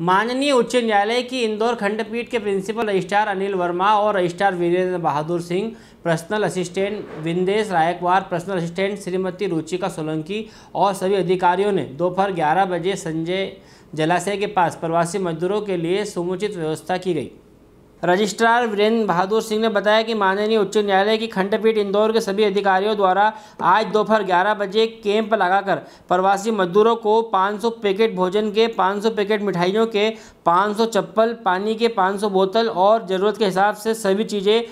माननीय उच्च न्यायालय की इंदौर खंडपीठ के प्रिंसिपल रजिस्ट्रार अनिल वर्मा और registrar Virendra Bahadur Singh, personal assistant Vindesh Raikwar, personal assistant Shrimati Ruchika Solanki और सभी अधिकारियों ने दोपहर 11 बजे संजय जलाशय के पास प्रवासी मजदूरों के लिए समुचित व्यवस्था की गई। रजिस्ट्रार वीरेंद्र बहादुर सिंह ने बताया कि माननीय उच्च न्यायालय की खंडपीठ इंदौर के सभी अधिकारियों द्वारा आज दोपहर 11 बजे कैंप लगाकर प्रवासी मजदूरों को 500 पैकेट भोजन के, 500 पैकेट मिठाइयों के, 500 चप्पल, पानी के 500 बोतल और ज़रूरत के हिसाब से सभी चीज़ें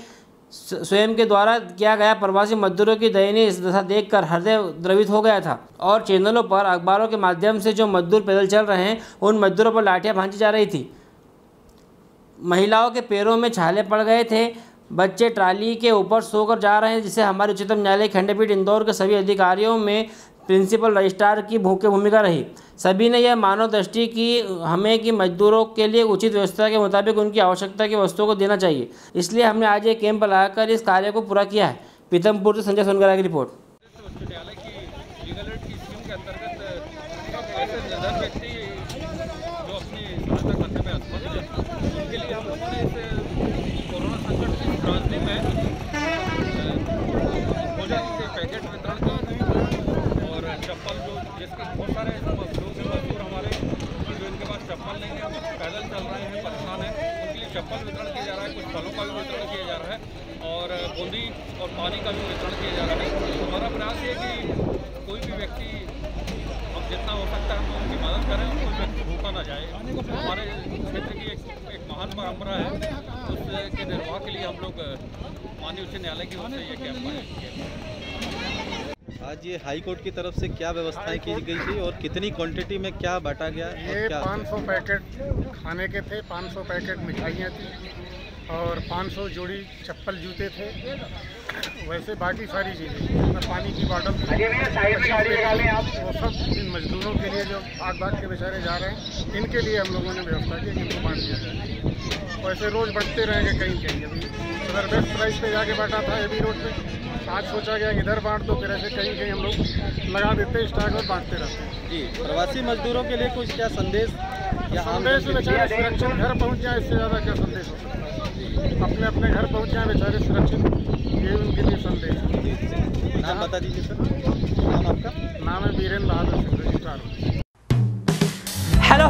स्वयं के द्वारा किया गया। प्रवासी मजदूरों की दयनीय दशा देखकर हृदय द्रवित हो गया था और चैनलों पर अखबारों के माध्यम से जो मजदूर पैदल चल रहे हैं उन मजदूरों पर लाठियाँ भांजी जा रही थी। महिलाओं के पैरों में छाले पड़ गए थे। बच्चे ट्राली के ऊपर सोकर जा रहे हैं, जिसे हमारे उच्चतम न्यायालय खंडपीठ इंदौर के सभी अधिकारियों में प्रिंसिपल रजिस्ट्रार की मुख्य भूमिका रही। सभी ने यह मानव दृष्टि की हमें कि मजदूरों के लिए उचित व्यवस्था के मुताबिक उनकी आवश्यकता की वस्तुओं को देना चाहिए, इसलिए हमने आज एक कैंप लगाकर इस कार्य को पूरा किया है। पीतमपुर से संजय सोनगरा की रिपोर्ट। बहुत सारे मजदूर हमारे जो इनके पास चप्पल नहीं है, पैदल चल रहे हैं, परेशान हैं, उनके लिए चप्पल वितरण किया जा रहा है, कुछ फलों का भी वितरण किया जा रहा है और बूंदी और पानी का भी वितरण किया जा रहा है। हमारा प्रयास ये है कि कोई भी व्यक्ति अब जितना हो सकता है हम उनकी मदद करें, कोई व्यक्ति भूखा ना जाए। हमारे क्षेत्र की एक महान परम्परा है, उसके निर्वाह के लिए हम लोग माननीय उच्च न्यायालय की ओर से ये कैंप लगाए। आज ये हाई कोर्ट की तरफ से क्या व्यवस्थाएं की गई थी और कितनी क्वांटिटी में क्या बांटा गया? ये 500 पैकेट खाने के थे, 500 पैकेट मिठाइयाँ थी और 500 जोड़ी चप्पल जूते थे। वैसे बाकी सारी चीज़ें, पानी की बॉटल, वो सब इन मजदूरों के लिए जो भाग भाग के बेचारे जा रहे हैं, इनके लिए हम लोगों ने व्यवस्था की, इनको बांट दिया जाए। वैसे रोज़ बढ़ते रहेंगे कहीं कहीं। अभी उधर बेस्ट प्राइस पे जाके बांटा था एबी रोड पे, आज सोचा गया इधर बांट दो, फिर ऐसे कहीं कहीं हम लोग लगा देते स्टॉक और बांटते रहते हैं। जी, प्रवासी मजदूरों के लिए कुछ क्या संदेश? संदेश बेचारे सुरक्षित घर पहुंच जाए, इससे ज़्यादा क्या संदेश हो सकता है? अपने अपने घर पहुंच जाए बेचारे सुरक्षित, ये उनके लिए संदेश है। नाम बता दीजिए सर। नाम आपका? नाम है वीरेंद्र बहादुर सिंह, रजिस्ट्रार। हेलो